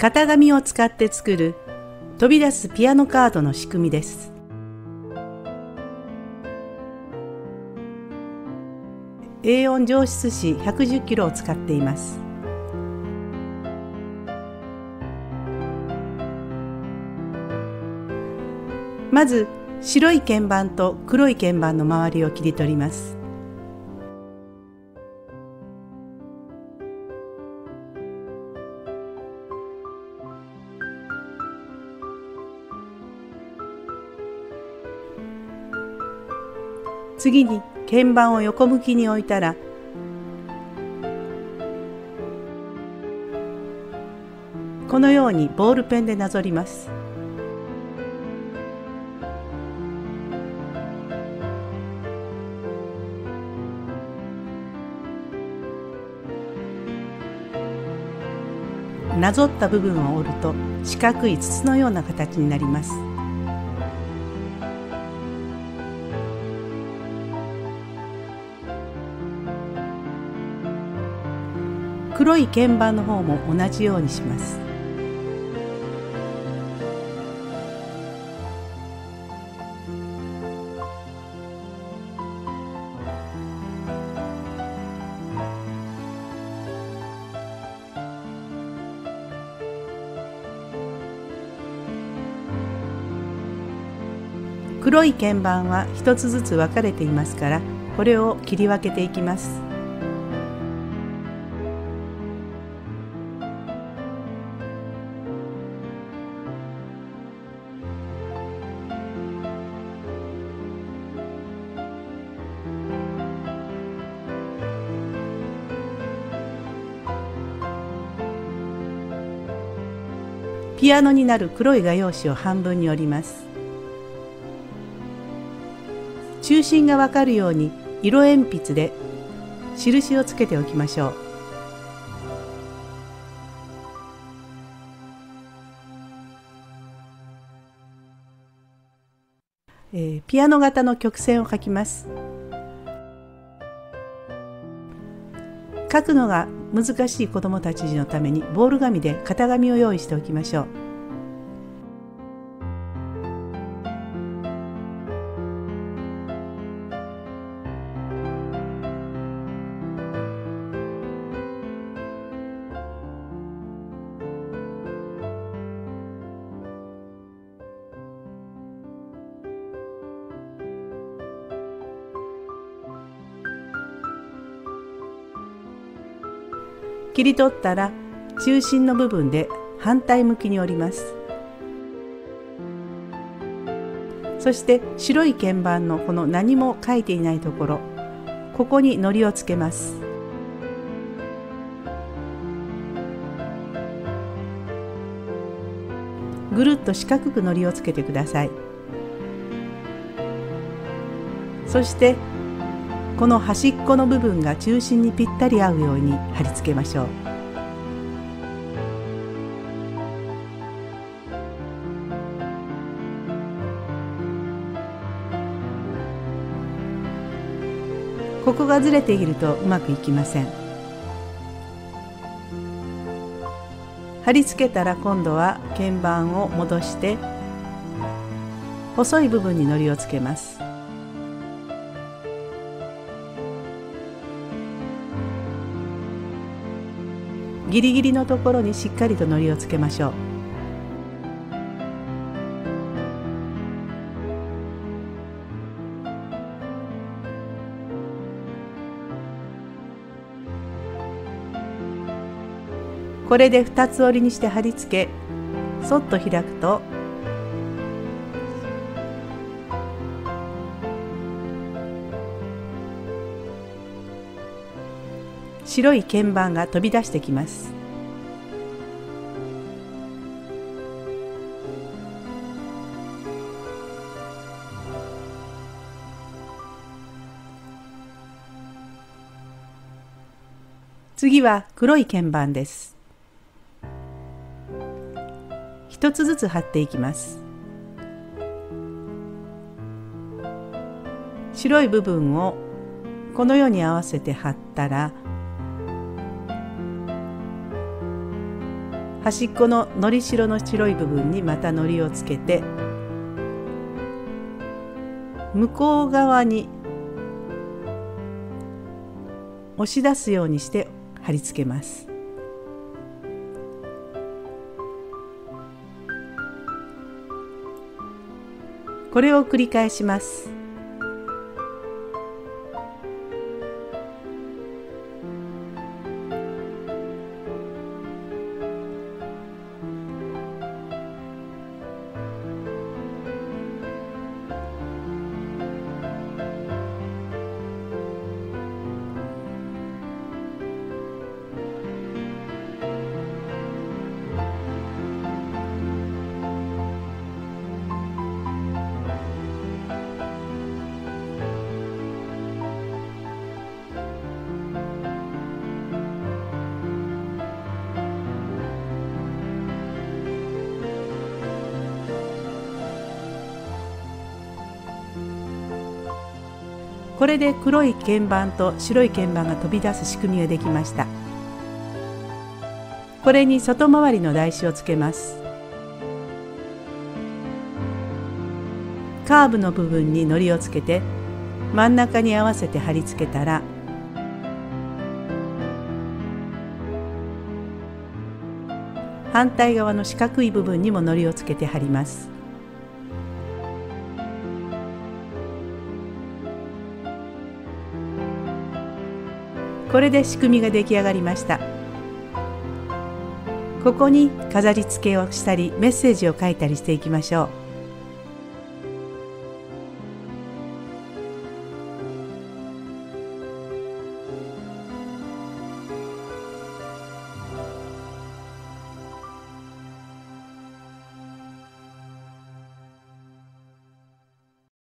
型紙を使って作る飛び出すピアノカードの仕組みです。A4 上質紙110キロを使っています。まず白い鍵盤と黒い鍵盤の周りを切り取ります。次に鍵盤を横向きに置いたら、このようにボールペンでなぞります。なぞった部分を折ると四角い筒のような形になります。黒い鍵盤の方も同じようにします。黒い鍵盤は一つずつ分かれていますから、これを切り分けていきます。ピアノになる黒い画用紙を半分に折ります。中心がわかるように色鉛筆で印をつけておきましょう。ピアノ型の曲線を描きます。描くのが難しい子どもたちのためにボール紙で型紙を用意しておきましょう。切り取ったら中心の部分で反対向きに折ります。そして白い鍵盤のこの何も書いていないところ、ここに糊をつけます。ぐるっと四角く糊をつけてください。そしてこの端っこの部分が中心にぴったり合うように貼り付けましょう。ここがずれているとうまくいきません。貼り付けたら今度は鍵盤を戻して細い部分に糊をつけます。ギリギリのところにしっかりと糊をつけましょう。これで2つ折りにして貼り付け、そっと開くと白い鍵盤が飛び出してきます。次は黒い鍵盤です。一つずつ貼っていきます。白い部分をこのように合わせて貼ったら、端っこののりしろの白い部分にまたのりをつけて、向こう側に押し出すようにして貼り付けます。これを繰り返します。これで黒い鍵盤と白い鍵盤が飛び出す仕組みができました。これに外回りの台紙をつけます。カーブの部分に糊をつけて真ん中に合わせて貼り付けたら、反対側の四角い部分にも糊をつけて貼ります。これで仕組みが出来上がりました。ここに飾り付けをしたりメッセージを書いたりしていきましょう。